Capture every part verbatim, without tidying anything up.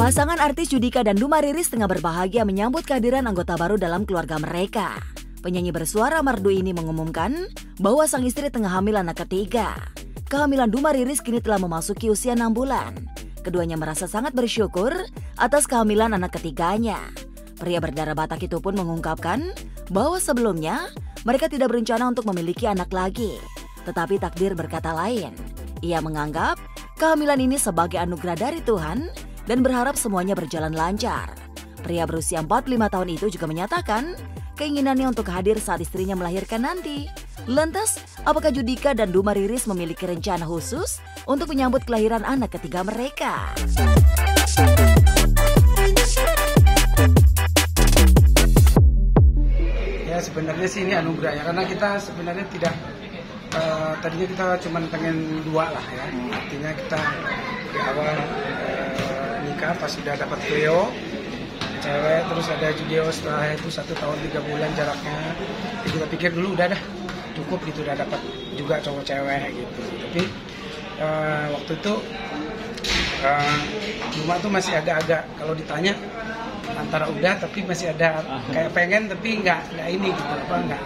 Pasangan artis Judika dan Duma Riris tengah berbahagia menyambut kehadiran anggota baru dalam keluarga mereka. Penyanyi bersuara merdu ini mengumumkan bahwa sang istri tengah hamil anak ketiga. Kehamilan Duma Riris kini telah memasuki usia enam bulan. Keduanya merasa sangat bersyukur atas kehamilan anak ketiganya. Pria berdarah Batak itu pun mengungkapkan bahwa sebelumnya mereka tidak berencana untuk memiliki anak lagi. Tetapi takdir berkata lain. Ia menganggap kehamilan ini sebagai anugerah dari Tuhan dan berharap semuanya berjalan lancar. Pria berusia empat puluh lima tahun itu juga menyatakan keinginannya untuk hadir saat istrinya melahirkan nanti. Lantas, apakah Judika dan Duma Riris memiliki rencana khusus untuk menyambut kelahiran anak ketiga mereka? Ya sebenarnya sih ini anugerah ya, karena kita sebenarnya tidak uh, tadinya kita cuma pengen dua lah ya. Artinya kita di awal uh, nikah pas sudah dapat Cleo cewek, terus ada Judika setelah itu satu tahun tiga bulan jaraknya. Kita pikir dulu udah dah cukup gitu, udah dapat juga cowok cewek gitu. Tapi uh, waktu itu uh, Duma tuh masih agak-agak kalau ditanya antara udah tapi masih ada kayak pengen tapi nggak nggak ini gitu apa nggak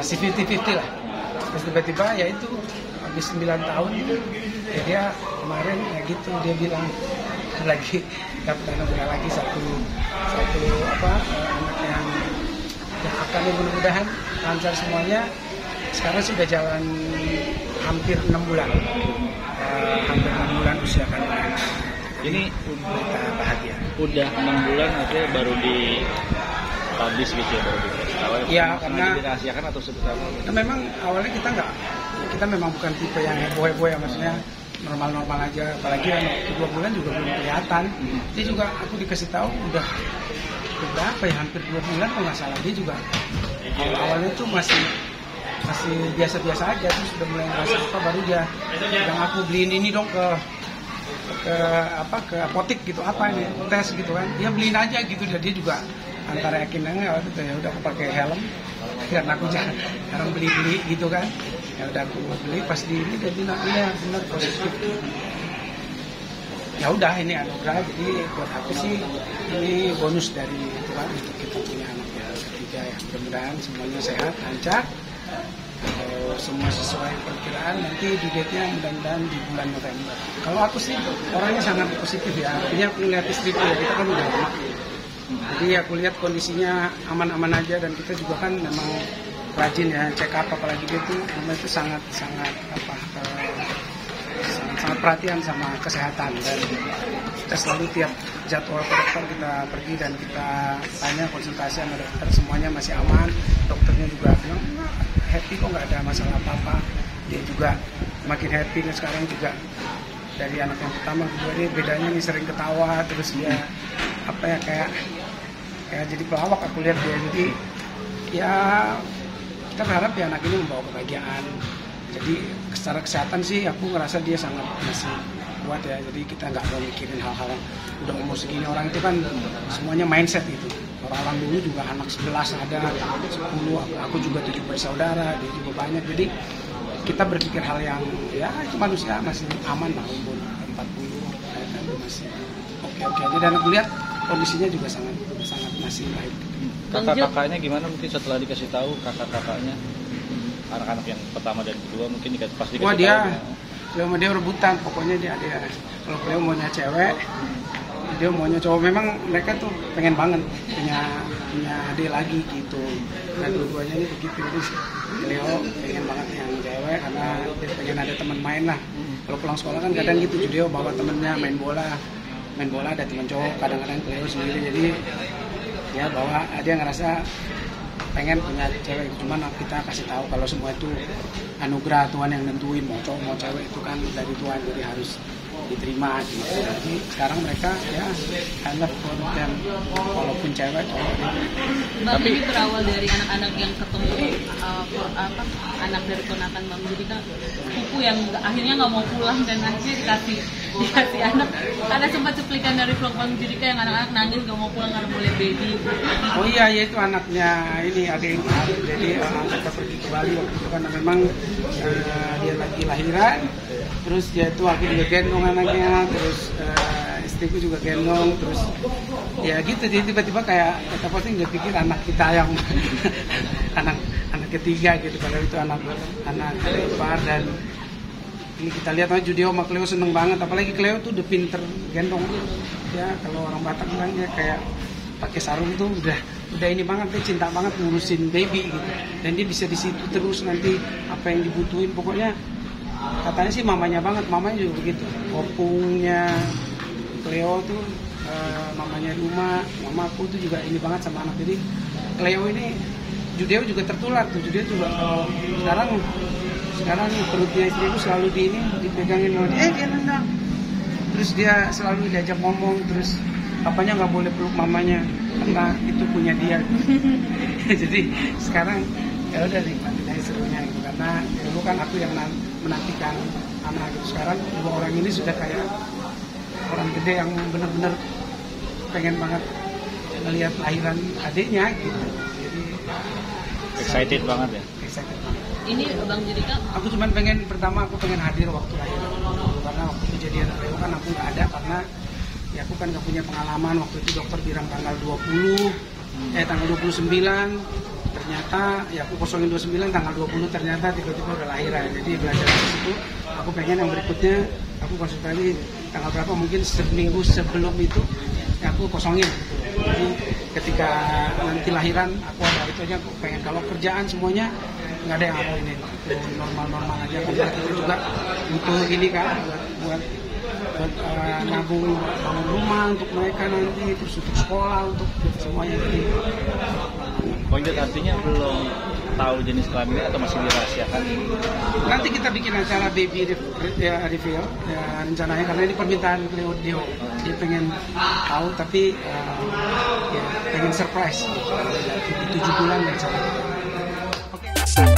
masih fifty fifty lah. Terus tiba-tiba ya itu habis sembilan tahun gitu, ya dia kemarin ya gitu dia bilang lagi dapat anugerah lagi satu satu apa eh, anak yang yang akan mudah-mudahan lancar semuanya. Sekarang sudah jalan hampir enam bulan, eh, hampir enam bulan usia kandungan. Ini berita bahagia. Udah enam bulan aja baru di publish gitu ya, baru di awal. Ya karena dirahasiakan atau sebetulnya? Nah, memang awalnya kita nggak, kita memang bukan tipe yang heboh-heboh ya maksudnya. Normal-normal aja, apalagi anak dua bulan juga belum kelihatan. Dia juga aku dikasih tahu udah berapa ya, hampir dua bulan kalau nggak salah. Dia juga awalnya tuh masih masih biasa-biasa aja, terus udah mulai ngerasa apa baru dia yang aku beliin ini dong ke ke apa ke apotik gitu apa ini tes gitu kan, dia beliin aja gitu. Dia juga antara yakin enggak waktu itu ya udah aku pakai helm karena aku jarang beli-beli gitu kan. Ya udah aku beli pas di ini dia bilang iya benar positif. Ya udah ini anugerah, jadi buat aku sih ini bonus dari Tuhan untuk kita punya anak ketiga ya. Mudah-mudahan semuanya sehat, lancar, kalau semua sesuai perkiraan. Nanti di date-nya mudah-mudahan di bulan November. Kalau aku sih orangnya sangat positif ya, artinya aku lihat istriku ya, kita kan udah lama jadi aku lihat kondisinya aman-aman aja. Dan kita juga kan memang rajin ya check up, apalagi dia tuh memang itu sangat sangat apa eh, sangat, sangat perhatian sama kesehatan. Dan kita selalu tiap jadwal ke dokter kita pergi dan kita tanya konsultasi sama dokter, semuanya masih aman. Dokternya juga bilang happy kok, nggak ada masalah apa-apa. Dia juga makin happy dan sekarang juga dari anak yang pertama kedua ini bedanya nih, sering ketawa terus dia apa ya kayak kayak jadi pelawak aku lihat dia. Jadi ya kita berharap ya anak ini membawa kebahagiaan. Jadi secara kesehatan sih aku ngerasa dia sangat masih kuat ya. Jadi kita nggak perlu mikirin hal-hal udah umur segini, orang itu kan semuanya mindset itu. Orang-orang dulu juga anak sebelas ada, sepuluh, aku juga tujuh bersaudara, dia juga banyak. Jadi kita berpikir hal yang ya itu manusia masih aman lah, umur empat puluh masih oke-oke aja. Dan aku lihat kondisinya juga sangat sangat masih baik. Kakak-kakaknya gimana mungkin setelah dikasih tahu kakak-kakaknya, anak-anak yang pertama dan kedua mungkin dikasih, pas dikasih wah, tahu. Wah dia, dia sama dia rebutan, pokoknya dia ada. Kalau Cleo maunya cewek, dia maunya cowok. Memang mereka tuh pengen banget punya punya adik lagi gitu. Dan dua-duanya ini begitu. Cleo pengen banget yang cewek karena dia pengen ada teman main lah. Kalau pulang sekolah kan kadang gitu, dia bawa temennya main bola. main bola ada teman cowok, kadang-kadang Cleo sendiri. Jadi dia bawa, dia ngerasa pengen punya cewek. Cuman kita kasih tahu kalau semua itu anugerah Tuhan yang nentuin, mau cowok mau cewek itu kan dari Tuhan, jadi harus diterima gitu. Jadi sekarang mereka ya anak dan walaupun cewek cowok. Mbak, tapi ini berawal dari anak-anak yang ketemu uh, apa anak dari ponakan Mbak Judika, ibu yang akhirnya nggak mau pulang dan akhirnya dikasih dikasih anak. Ada sempat cuplikan dari vlog Mbak Judika yang anak-anak nangis nggak mau pulang karena boleh baby. Oh iya, ya itu anaknya ini ada yang jadi uh, kita pergi ke Bali waktu itu karena memang uh, dia lagi lahiran. Terus dia itu akhirnya gendong anaknya, terus uh, istriku juga gendong, terus ya gitu. Jadi tiba-tiba kayak kata posting, nggak pikir anak kita yang anak anak ketiga gitu, padahal itu anak anak kembar. Dan ini kita lihat aja Judio sama Cleo seneng banget, apalagi Cleo tuh udah pinter gendong ya. Kalau orang Batak bilang ya kayak pakai sarung tuh udah udah ini banget, dia cinta banget ngurusin baby gitu, dan dia bisa di situ terus. Nanti apa yang dibutuhin pokoknya, katanya sih mamanya banget, mamanya juga begitu. Opungnya Cleo tuh uh, mamanya Duma, mamaku tuh juga ini banget sama anak. Jadi Cleo ini Judeo juga tertular tuh. Judeo juga kalau sekarang sekarang perutnya istriku selalu di ini dipegangin sama dia, eh dia nendang, terus dia selalu diajak ngomong, terus papanya nggak boleh peluk mamanya karena itu punya dia. Jadi sekarang ya udah nikmatin aja serunya gitu, karena dulu kan aku yang menantikan anak gitu. Sekarang dua orang ini sudah kayak orang gede yang bener-bener pengen banget melihat lahiran adiknya gitu. Jadi excited saya, banget ya. Excited banget. Ini Bang Judika, aku cuma pengen, pertama aku pengen hadir waktu lahiran, karena waktu kejadian Leo kan aku nggak ada, karena ya aku kan nggak punya pengalaman. Waktu itu dokter bilang tanggal dua puluh, hmm. eh tanggal dua puluh sembilan. Ternyata ya aku kosongin dua puluh sembilan, tanggal dua puluh ternyata tiba-tiba udah lahiran. Jadi belajar dari situ, aku pengen yang berikutnya aku konsultasi tanggal berapa, mungkin seminggu sebelum itu ya aku kosongin. Jadi ketika nanti lahiran aku ada itu aja, aku pengen. Kalau kerjaan semuanya nggak ada yang aku ini, normal-normal aja. Aku itu juga untuk ini kan, buat, buat buat uh, nabung bangun rumah untuk mereka nanti, terus untuk sekolah, untuk semuanya. Jadi konjut artinya belum tahu jenis kelaminnya atau masih dirahasiakan? Nanti kita bikin acara baby reveal ya, rencananya, karena ini permintaan Leo. Dia dia pengen tahu, tapi uh, ya, pengen surprise. Tujuh bulan rencananya. Dalam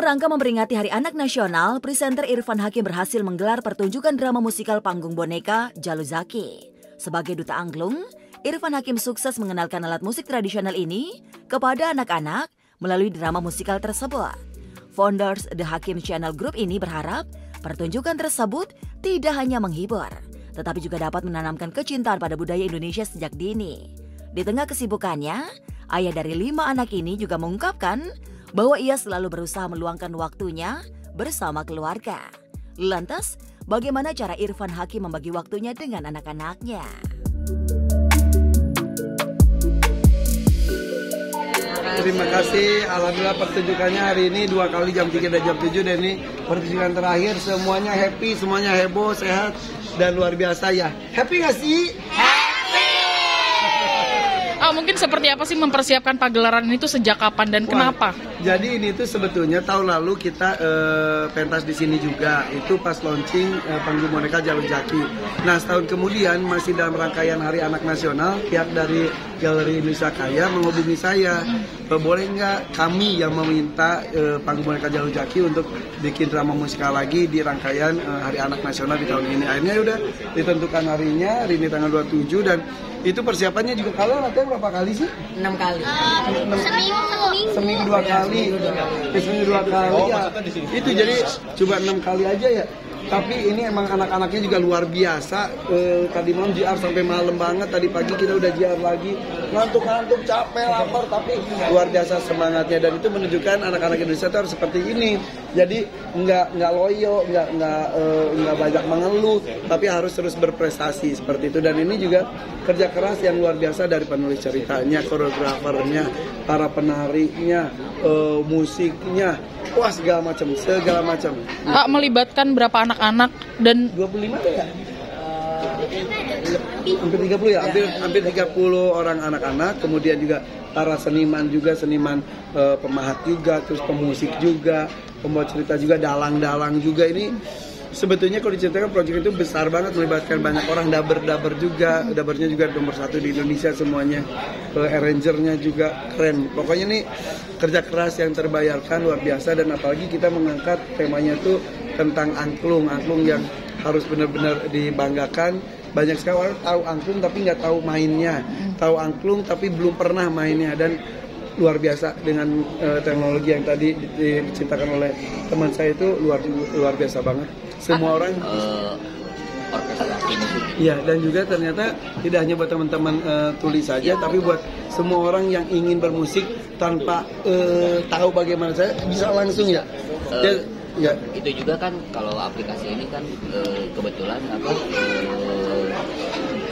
rangka memperingati Hari Anak Nasional, presenter Irfan Hakim berhasil menggelar pertunjukan drama musikal Panggung Boneka Jalu Zaki. Sebagai duta angklung, Irfan Hakim sukses mengenalkan alat musik tradisional ini kepada anak-anak melalui drama musikal tersebut. Founders The Hakim Channel Group ini berharap pertunjukan tersebut tidak hanya menghibur, tetapi juga dapat menanamkan kecintaan pada budaya Indonesia sejak dini. Di tengah kesibukannya, ayah dari lima anak ini juga mengungkapkan bahwa ia selalu berusaha meluangkan waktunya bersama keluarga. Lantas, bagaimana cara Irfan Hakim membagi waktunya dengan anak-anaknya? Terima kasih, alhamdulillah pertunjukannya hari ini dua kali, jam tiga dan jam tujuh, dan ini pertunjukan terakhir. Semuanya happy, semuanya heboh, sehat, dan luar biasa ya. Happy gak sih? Oh, mungkin seperti apa sih mempersiapkan pagelaran ini tuh sejak kapan dan Wah, kenapa? Jadi ini tuh sebetulnya tahun lalu kita uh, pentas di sini juga, itu pas launching uh, Panggung Boneka Jalu Zaki. Nah, setahun kemudian masih dalam rangkaian Hari Anak Nasional, pihak dari Galeri Indonesia Kaya menghubungi saya, boleh nggak kami yang meminta uh, Panggung Boneka Jalu Zaki untuk bikin drama musikal lagi di rangkaian uh, Hari Anak Nasional di tahun ini. Akhirnya udah ditentukan harinya, hari ini tanggal dua puluh tujuh, dan itu persiapannya juga. Kalau latihan berapa kali sih? enam kali. Uh, seminggu, seminggu. Seminggu dua kali. Seminggu dua kali. Oh, ya. Itu jadi coba enam kali aja ya. Tapi ini emang anak-anaknya juga luar biasa. E, tadi malam J R sampai malam banget. Tadi pagi kita udah J R lagi. Ngantuk-ngantuk, capek, lapar, tapi luar biasa semangatnya. Dan itu menunjukkan anak-anak Indonesia itu harus seperti ini. Jadi nggak nggak loyo, nggak nggak e, nggak banyak mengeluh, tapi harus terus berprestasi seperti itu. Dan ini juga kerja keras yang luar biasa dari penulis ceritanya, koreografernya, para penarinya, e, musiknya, wah segala macam, segala macam. Pak, melibatkan berapa anak? Anak dan dua puluh lima ya? Hampir tiga puluh ya, hampir, hampir tiga puluh orang anak-anak, kemudian juga para seniman juga, seniman uh, pemahat juga, terus pemusik juga, pembuat cerita juga, dalang-dalang juga. Ini sebetulnya kalau diceritakan proyek itu besar banget, melibatkan banyak orang, daber-daber juga, dabernya juga nomor satu di Indonesia semuanya, uh, arrangernya juga keren. Pokoknya ini kerja keras yang terbayarkan luar biasa, dan apalagi kita mengangkat temanya tuh tentang angklung, angklung yang harus benar-benar dibanggakan. Banyak sekali orang tahu angklung tapi nggak tahu mainnya, tahu angklung tapi belum pernah mainnya. Dan luar biasa dengan uh, teknologi yang tadi diciptakan oleh teman saya itu luar luar biasa banget. Semua orang uh, ya, dan juga ternyata tidak hanya buat teman-teman uh, tuli saja, ya, tapi buat semua orang yang ingin bermusik tanpa uh, tahu bagaimana saya bisa langsung ya. Uh, ya, ya. Itu juga kan kalau aplikasi ini kan uh, kebetulan apa uh,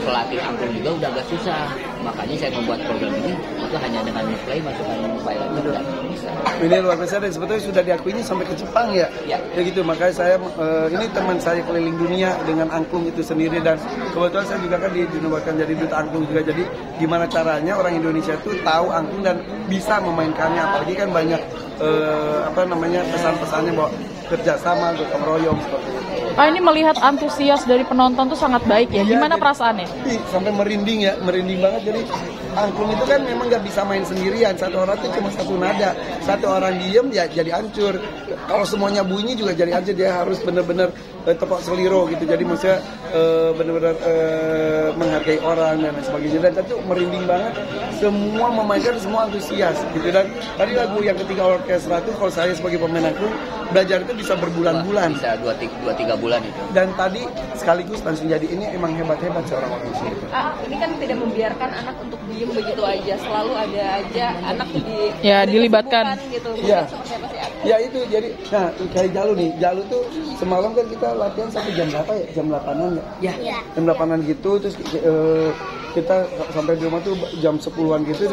pelatih angklung juga udah agak susah, makanya saya membuat program ini itu hanya dengan play masukkan file dan bisa. Ini luar biasa dan sebetulnya sudah diakuinya sampai ke Jepang ya. Ya, ya gitu, makanya saya uh, ini teman saya keliling dunia dengan angklung itu sendiri, dan kebetulan saya juga kan dinobatkan jadi duta angklung juga. Jadi gimana caranya orang Indonesia itu tahu angklung dan bisa memainkannya, apalagi kan banyak uh, apa namanya pesan-pesannya bahwa kerjasama, gotong royong seperti itu. Ah, ini melihat antusias dari penonton tuh sangat baik ya. Gimana ya, perasaannya? Sampai merinding ya, merinding banget. Jadi angklung itu kan memang nggak bisa main sendirian. Satu orang tuh cuma satu nada, satu orang diem ya jadi hancur. Kalau semuanya bunyi juga jadi hancur. Dia harus benar-benar eh, tepok seliro gitu. Jadi maksudnya eh, benar-benar eh, menghargai orang dan sebagainya. Dan itu merinding banget. Semua memainkan, semua antusias gitu. Dan tadi lagu yang ketiga orkestra itu kalau saya sebagai pemain angklung belajar itu bisa berbulan-bulan. Bisa dua tiga, dua tiga bulan itu. Dan tadi sekaligus langsung jadi ini emang hebat-hebat seorang musisi. Ah, ini kan tidak membiarkan anak untuk diem begitu aja, selalu ada aja anak di ya dilibatkan gitu. Ya. Ya itu jadi nah kayak Jalu nih, Jalu tuh semalam kan kita latihan sampai jam berapa ya? Jam delapanan ya? Ya. Jam delapanan gitu terus uh, kita sampai di rumah tuh jam sepuluhan gitu.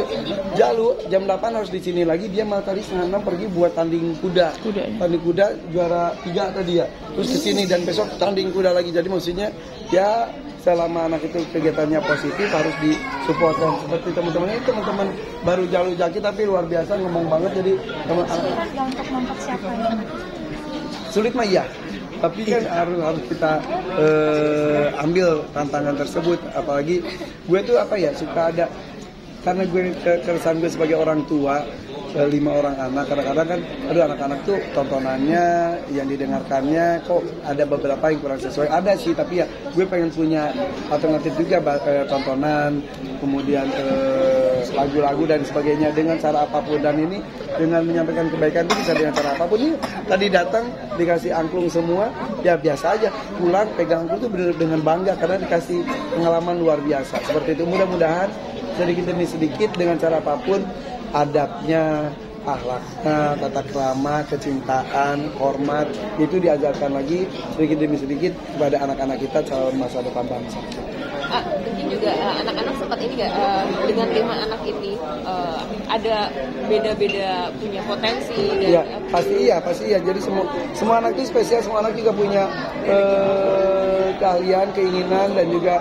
Jalu jam delapan harus di sini lagi, dia malah tadi setengah enam pergi buat tanding kuda. kuda ya. Tanding kuda juara tiga tadi ya. Terus ke sini dan besok tanding kuda lagi. Jadi maksudnya ya selama anak itu kegiatannya positif harus disupport. Seperti teman-temannya itu teman-teman baru Jalu Zaki tapi luar biasa ngomong banget. Jadi teman sulit nggak untuk mempersiapkannya? Sulit mah iya. Tapi kan harus harus kita eh, ambil tantangan tersebut. Apalagi gue tuh apa ya suka ada, karena gue keresahan gue sebagai orang tua lima orang anak, kadang-kadang kan aduh anak-anak tuh tontonannya yang didengarkannya kok ada beberapa yang kurang sesuai. Ada sih, tapi ya gue pengen punya alternatif juga, eh, tontonan kemudian eh, lagu-lagu dan sebagainya dengan cara apapun. Dan ini dengan menyampaikan kebaikan itu bisa dengan cara apapun. Ini tadi datang dikasih angklung semua ya biasa aja, pulang pegang angklung tuh bener-bener dengan bangga karena dikasih pengalaman luar biasa seperti itu. Mudah-mudahan sedikit demi sedikit dengan cara apapun, adabnya, akhlaknya, tata krama, kecintaan, hormat, itu diajarkan lagi sedikit demi sedikit kepada anak-anak kita calon masa depan bangsa. Ah, mungkin juga anak-anak sempat ini nggak uh, dengan lima anak ini uh, ada beda-beda punya potensi dan ya, pasti iya pasti iya. Jadi semua semua anak itu spesial, semua anak juga punya uh, keahlian, keinginan dan juga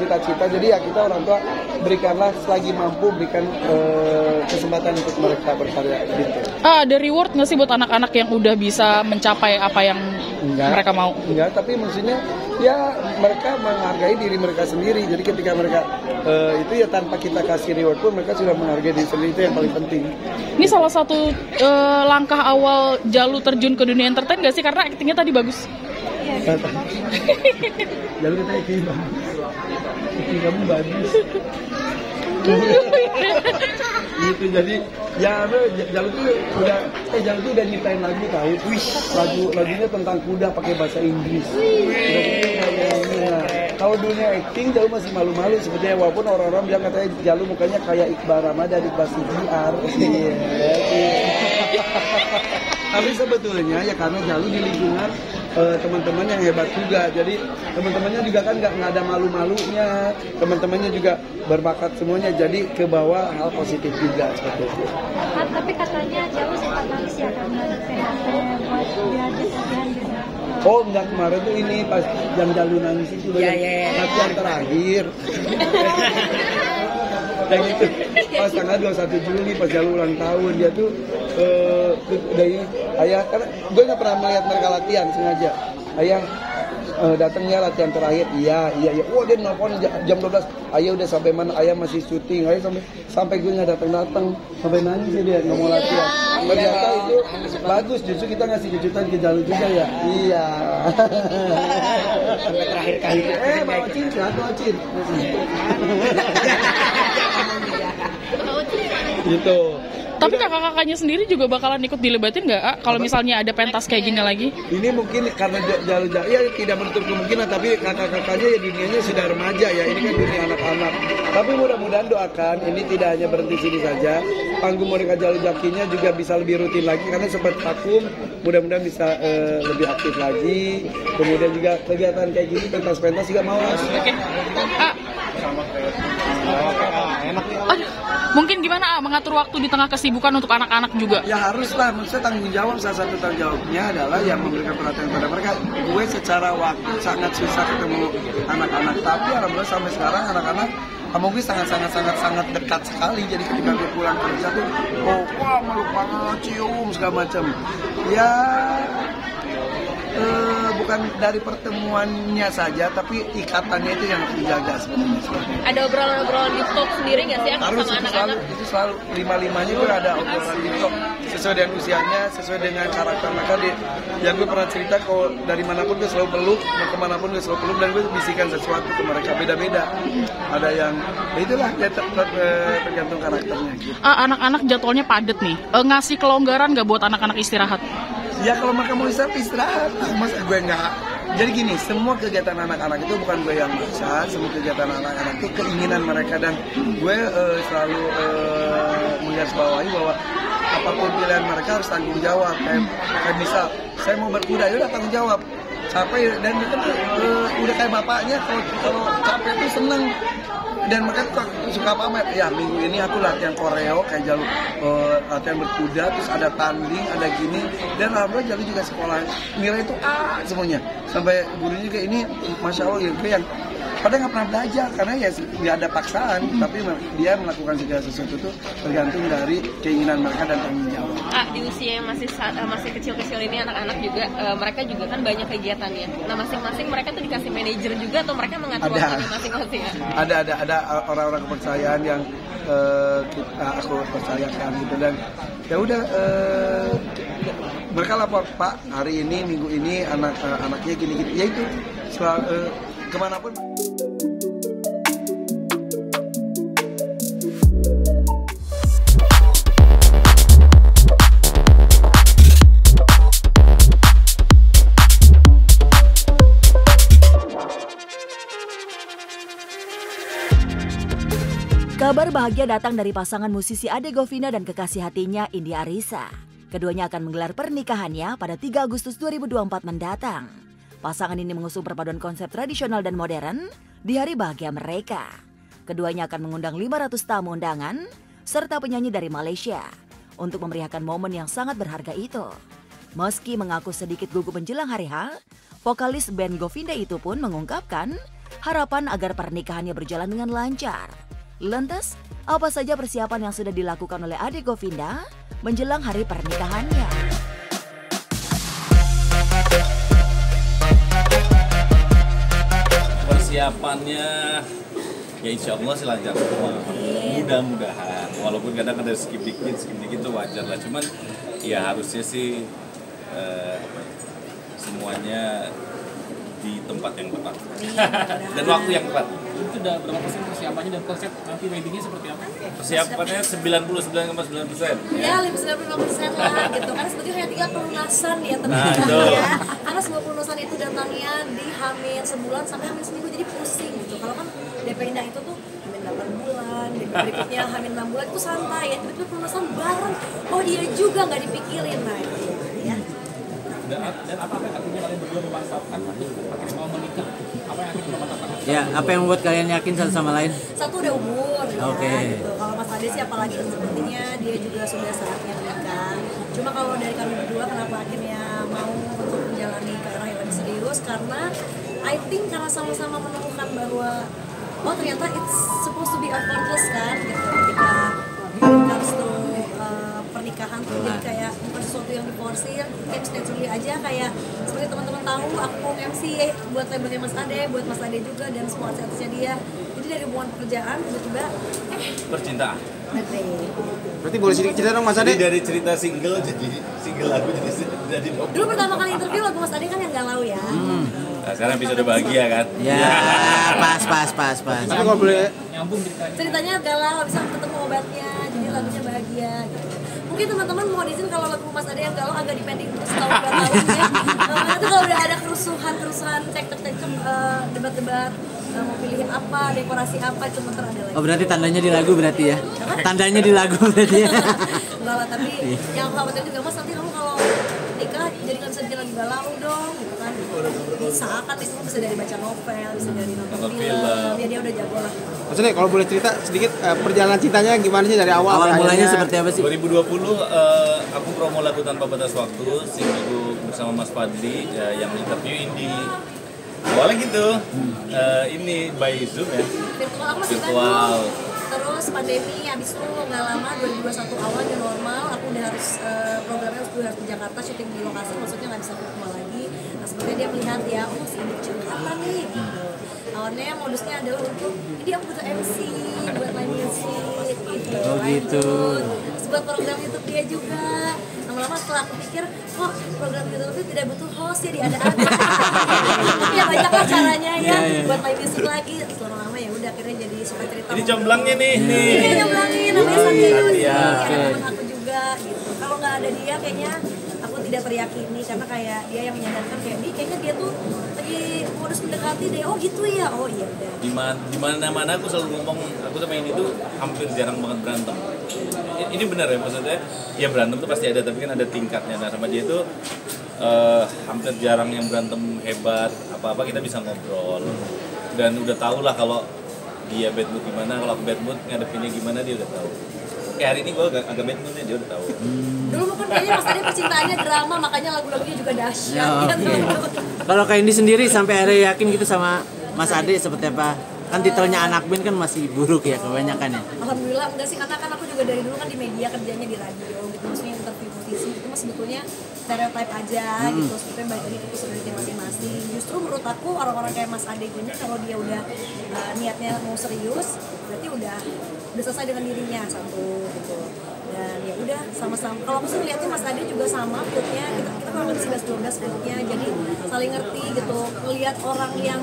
cita-cita. Jadi ya kita orang tua berikanlah selagi mampu, berikan uh, kesempatan untuk mereka berkarya gitu. Ah, ada reward nggak sih buat anak-anak yang udah bisa mencapai apa yang enggak, mereka mau? Enggak, tapi maksudnya ya mereka menghargai diri mereka sendiri. Jadi ketika mereka uh, itu ya tanpa kita kasih reward pun mereka sudah menghargai diri sendiri, itu yang paling penting. Ini salah satu uh, langkah awal Jalu terjun ke dunia entertain nggak sih? Karena actingnya tadi bagus. Lalu kita ikin ikin kamu bagus gitu. Jadi ya Jalu tuh udah eh Jalu tuh udah nyitain lagu tahu, lagu lagunya tentang kuda pakai bahasa Inggris. Kalau dunia acting Jalu masih malu-malu sebetulnya, walaupun orang-orang bilang katanya Jalu mukanya kayak Iqbal Ramadhan, Iqbal C G R. Tapi sebetulnya ya karena Jalu di lingkungan uh, teman-teman yang hebat juga, jadi teman-temannya juga kan nggak nggak ada malu-malunya, teman-temannya juga berbakat semuanya, jadi ke bawah hal positif juga seperti itu. Nah, tapi katanya Jalu sempat nangis ya karena P H P buat biaya-biayaan gitu. Oh enggak, kemarin tuh ini pas yang Jalu nangis itu yeah, yeah. Latihan terakhir. Dan itu pas tanggal dua puluh satu Juli pas Jalu ulang tahun dia tuh uh, dari ayah, karena gue nggak pernah melihat mereka latihan sengaja. Ayah uh, datangnya latihan terakhir, iya iya iya, wah dia nelfon jam dua belas, ayah udah sampai mana, ayah masih syuting, ayah sampai sampai gue nggak datang datang, sampai nangis ya dia nggak mau latihan. Ternyata itu bagus, justru kita ngasih kejutan ke Jalu juga ya, iya. Sampai terakhir kali. Eh bawa cinta, bawa cinta. Gitu. Tapi kakak-kakaknya sendiri juga bakalan ikut dilebatin nggak, ah, kalau misalnya ada pentas kayak gini lagi? Ini mungkin karena Jalu Zaki ya tidak menutup kemungkinan, tapi kakak-kakaknya ya dunianya sudah remaja ya, ini kan dunia anak-anak. Tapi mudah-mudahan doakan ini tidak hanya berhenti sini saja, Panggung Boneka Jalu Zakinya juga bisa lebih rutin lagi, karena sempat vakum, mudah-mudahan bisa uh, lebih aktif lagi. Kemudian juga kegiatan kayak gini, pentas-pentas juga mau. Oke. Ah. Mungkin gimana ah, mengatur waktu di tengah kesibukan untuk anak-anak juga? Ya haruslah, maksudnya tanggung jawab, salah satu tanggung jawabnya adalah yang memberikan perhatian kepada mereka. Gue secara waktu sangat susah ketemu anak-anak, tapi alhamdulillah sampai sekarang anak-anak mungkin sangat-sangat-sangat-sangat dekat sekali. Jadi ketika dia pulang kerja tuh, oh wah meluk banget, cium segala macam. Ya eh, bukan dari pertemuannya saja, tapi ikatannya itu yang dijaga sebenarnya. Ada obrolan-obrolan di talk sendiri nggak sih? Harus sama anak-anak? Itu selalu, lima-limanya itu ada obrolan di talk sesuai dengan usianya, sesuai dengan karakter. Maka di, yang gue pernah cerita, kalau dari manapun gue selalu peluk, kemanapun gue selalu peluk, dan gue bisikan sesuatu ke mereka, beda-beda. Ada yang, ya itulah, ya ter, ter, ter, tergantung karakternya. Gitu. Ah, anak-anak jadwalnya padat nih, e, ngasih kelonggaran nggak buat anak-anak istirahat? Ya kalau mereka mau istirahat, istirahat. Mas, gue nggak. Jadi gini, semua kegiatan anak-anak itu bukan gue yang maksa. Semua kegiatan anak-anak itu keinginan mereka. Dan gue uh, selalu uh, menggarisbawahi bahwa apapun pilihan mereka harus tanggung jawab. Kayak, kayak misal, saya mau berkuda, ya udah tanggung jawab. Capek, dan itu uh, udah kayak bapaknya, kalau, kalau capek itu seneng. Dan mereka suka pamer, ya minggu ini aku latihan koreo, kayak Jalu uh, latihan berkuda, terus ada tanding, ada gini. Dan alhamdulillah Jalu juga sekolah, nilai itu ah semuanya. Sampai gurunya juga ini, Masya Allah, gitu yang padahal nggak pernah belajar, karena ya nggak ada paksaan. Tapi dia melakukan segala sesuatu itu tergantung dari keinginan mereka dan tanggung jawab. Ah, di usia yang masih masih kecil-kecil ini anak-anak juga, uh, mereka juga kan banyak kegiatannya. Nah, masing-masing mereka tuh dikasih manajer juga, atau mereka mengatur waktunya masing-masing? Ada, ada, ada orang-orang kepercayaan yang uh, kita, aku percayakan gitu, dan ya udah. Uh, mereka lapor, Pak, hari ini, minggu ini anak uh, anaknya gini-gini. Ya itu selalu. Uh, Kemanapun. Kabar bahagia datang dari pasangan musisi Ade Govinda dan kekasih hatinya Indiarisa. Keduanya akan menggelar pernikahannya pada tiga Agustus dua ribu dua puluh empat mendatang. Pasangan ini mengusung perpaduan konsep tradisional dan modern di hari bahagia mereka. Keduanya akan mengundang lima ratus tamu undangan serta penyanyi dari Malaysia untuk memeriahkan momen yang sangat berharga itu. Meski mengaku sedikit gugup menjelang hari H, vokalis band Govinda itu pun mengungkapkan harapan agar pernikahannya berjalan dengan lancar. Lantas, apa saja persiapan yang sudah dilakukan oleh Ade Govinda menjelang hari pernikahannya? Persiapannya ya insya Allah sih lancar semua, mudah-mudahan, walaupun kadang ada skip dikit skip dikit itu wajar lah, cuman ya harusnya sih eh, semuanya di tempat yang tepat dan waktu yang tepat. Itu udah berapa persen persiapannya dan konsep nanti weddingnya seperti apa? Persiapannya sembilan puluh sembilan koma sembilan persen. Ya, sembilan puluh lima persen lah gitu. Karena sebetulnya hanya tiga pelunasan ya teman-teman ya. Karena semua pelunasan itu datangnya di hamil sebulan sampai hamil seminggu, jadi pusing gitu. Kalau kan D P indah itu tuh hamil delapan bulan, berikutnya hamil enam bulan itu santai ya. Tiba-tiba pelunasan bareng, oh dia juga nggak dipikirin lah itu ya. Dan apa yang akhirnya kalian berdua memaksakan akhirnya mau menikah? Apa yang akhirnya memaksakan? Ya, apa yang membuat kalian yakin satu sama lain? Satu udah umur, ya, okay. Gitu. Kalau Mas Ade sih apalagi sepertinya dia juga sudah saatnya menikah. Cuma kalau dari kami berdua kenapa akhirnya mau untuk menjalani karir yang lebih serius? Karena I think karena sama-sama menemukan bahwa oh ternyata it's supposed to be effortless kan, gitu. Ketika harus tuh pernikahan tuh, jadi kayak bukan sesuatu yang diporsir, came naturally aja. Kayak seperti teman-teman tahu, aku M C buat labelnya Mas Ade, buat Mas Ade juga dan semua artisnya dia. Jadi dari hubungan pekerjaan tiba-tiba eh percintaan. Berarti, berarti boleh sedikit cerita dong Mas Ade? Jadi dari cerita single jadi single lagu jadi jadi. Dulu pertama kali interview lagu Mas Ade kan yang galau ya. Hmm. Nah, sekarang bisa udah bahagia kan? Ya, pas pas pas pas. Tapi kalau boleh nyambung ceritanya. Ceritanya galau, habis ketemu obatnya, jadi lagunya bahagia. Gitu. Mungkin teman-teman mau izin kalau lagu Mas Ade yang galau agak dipending terus tahun dua tahunnya. Nanti kalau udah ada kerusuhan-kerusuhan, cekcok-cekcok, uh, debat-debat. Mau pilihin apa, dekorasi apa, cuma terada lagi. Oh berarti tandanya di lagu berarti ya? Tandanya di lagu berarti ya? Enggak lah, tapi yang aku khawatirin juga Mas, nanti kamu kalau nikah jadi gak bisa bikin lagi galau dong gitu kan. Bisa kan, itu bisa dari baca novel, bisa dari nonton film, ya dia udah jago lah. Maksudnya kalau boleh cerita sedikit uh, perjalanan cintanya gimana sih dari awal? Awal mulanya seperti apa sih? dua ribu dua puluh uh, aku promo lagu Tanpa Batas Waktu, singgung bersama Mas Fadli uh, yang interview Indi. Awalnya gitu, hmm. uh, ini by Zoom ya? Virtual, aku masih virtual. Terus pandemi, abis itu nggak lama, dua ribu dua puluh satu awal di normal, aku udah harus, uh, programnya harus keluar ke Jakarta, syuting di lokasi, maksudnya nggak bisa virtual lagi. Nah sebenarnya dia melihat ya, oh si Indi Jakarta nih gitu. Awalnya modusnya adalah untuk, ini aku butuh M C, buat live music gitu. Oh gitu. Terus buat program YouTube dia juga. Lama-lama setelah aku pikir, oh program YouTube itu tidak butuh host ya, diada-ada. Tapi ya banyaklah caranya ya, yeah, yeah. buat live music lagi. Lama-lama ya udah akhirnya jadi suka cerita. Ini jomblangnya nih. Ini jomblangnya namanya Sanjaya sih, ada teman aku juga gitu. Kalau nggak ada dia kayaknya aku tidak teryakini, karena kayak dia yang menyadarkan kayak ini, kayaknya dia tuh lagi modus mendekati deh. Oh gitu ya, oh iya udah. Di mana-mana aku selalu ngomong, aku sama ini tuh hampir jarang banget berantem. Ini benar ya, maksudnya ya berantem tuh pasti ada, tapi kan ada tingkatnya. Nah sama dia tuh uh, hampir jarang yang berantem hebat, apa-apa kita bisa ngobrol. Dan udah tau lah kalau dia bad mood gimana, kalau aku bad mood ngadepinnya gimana dia udah tahu. Kayak hari ini gue agak, agak bad moodnya dia udah tahu. Dulu mungkin kayaknya Mas Ade percintaannya drama, makanya lagu-lagunya juga dahsyat. Oh, okay. Kalau kayak ini sendiri sampai akhirnya yakin gitu sama Mas Ade seperti apa? Kan titelnya anak band kan masih buruk ya kebanyakan ya? Alhamdulillah enggak sih, karena kan aku juga dari dulu kan di media kerjanya di radio gitu, maksudnya interview musisi itu mas sebetulnya stereotype aja hmm. gitu, sebetulnya banyak itu kesulitan masing-masing. Justru menurut aku orang-orang kayak Mas Ade ini kalau dia udah uh, niatnya mau serius berarti udah udah selesai dengan dirinya satu gitu. Dan ya udah sama-sama, kalau aku sih ngeliatnya Mas Ade juga sama moodnya, kita, kita kurang lebih sebelas dua belas moodnya, jadi saling ngerti gitu. Ngeliat orang yang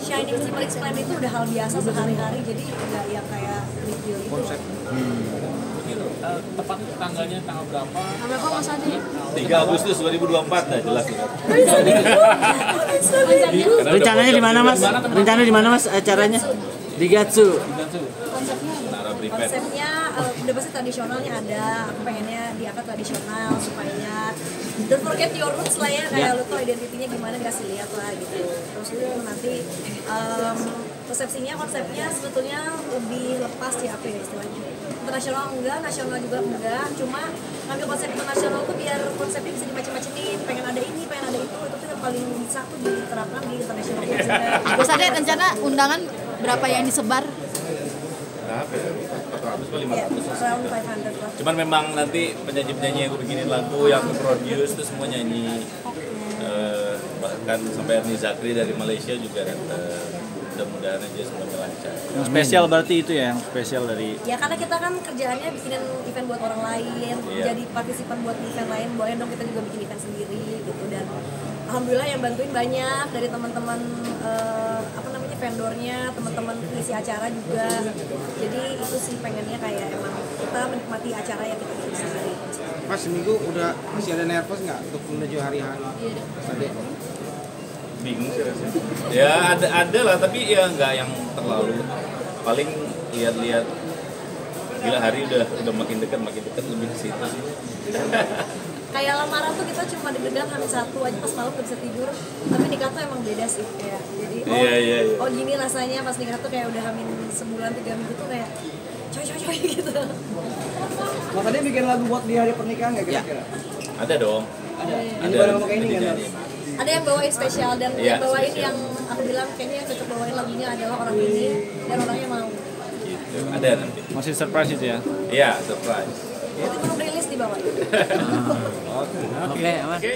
shining super explain itu udah hal biasa sehari-hari, jadi nggak yang kayak video itu. Tepat tanggalnya tanggal berapa? Tanggal berapa Mas Ade? tiga Agustus dua ribu dua puluh empat dah jelas. Rencananya di mana Mas? Rencananya di mana Mas acaranya? Di Gatsu. Konsepnya uh, udah pasti tradisionalnya ada. Aku pengennya diangkat tradisional supaya don't forget your roots lah ya, kayak yeah. lu tuh identitinya gimana kasih lihat lah gitu. Terus itu nanti um, persepsinya konsepnya sebetulnya lebih lepas ya, apa ya istilahnya, internasional enggak, nasional juga enggak, cuma ambil konsep internasional tuh biar konsepnya bisa dimacem-macemin, pengen ada ini, pengen ada itu, itu yang paling bisa tuh diterapkan di internasional. Biasa deh rencana undangan berapa yang disebar? empat ratus sampai lima ratus. Cuman memang nanti penyanyi-penyanyi yang bikinin lagu, yang produce itu semua nyanyi. Uh, bahkan sampai Ani Zakri dari Malaysia juga datang. Mudah-mudahan aja semuanya lancar. Yang spesial berarti itu ya, yang spesial dari. Ya karena kita kan kerjaannya bikinin event buat orang lain, yeah. jadi partisipan buat event lain, boleh dong kita juga bikin event sendiri gitu. Dan alhamdulillah yang bantuin banyak dari teman-teman uh, apa namanya vendornya, teman-teman pengisi acara juga. Jadi itu sih pengennya kayak emang kita menikmati acara yang kita bikin sendiri. Mas seminggu udah masih ada nervous nggak untuk menuju hari-hari? Yeah. Bingung sih rasanya. Ya ada ada lah, tapi ya nggak yang terlalu. Paling lihat-lihat bila hari udah udah makin dekat makin dekat lebih ke situ sih. Kayak lamaran tuh kita cuma deg-degan hamil satu aja pas malam nggak bisa tidur. Tapi nikah tuh emang beda sih kayak. Jadi oh yeah, yeah, yeah. oh gini rasanya pas nikah tuh kayak udah hamil sebulan tiga minggu tuh kayak coy coy coy gitu. Mas Ade bikin lagu buat di hari pernikahan nggak kira-kira? Ya. Ada dong. Ada. Ada. Ada. Ada. Ada. Ada yang bawain spesial dan ya, yang bawain spesial. Yang aku bilang kayaknya yang cocok bawain lagunya adalah orang ini dan orangnya mau. Gitu. Ada nanti. Masih surprise itu ya? Iya, surprise. Itu belum rilis di bawah. Oke, oke.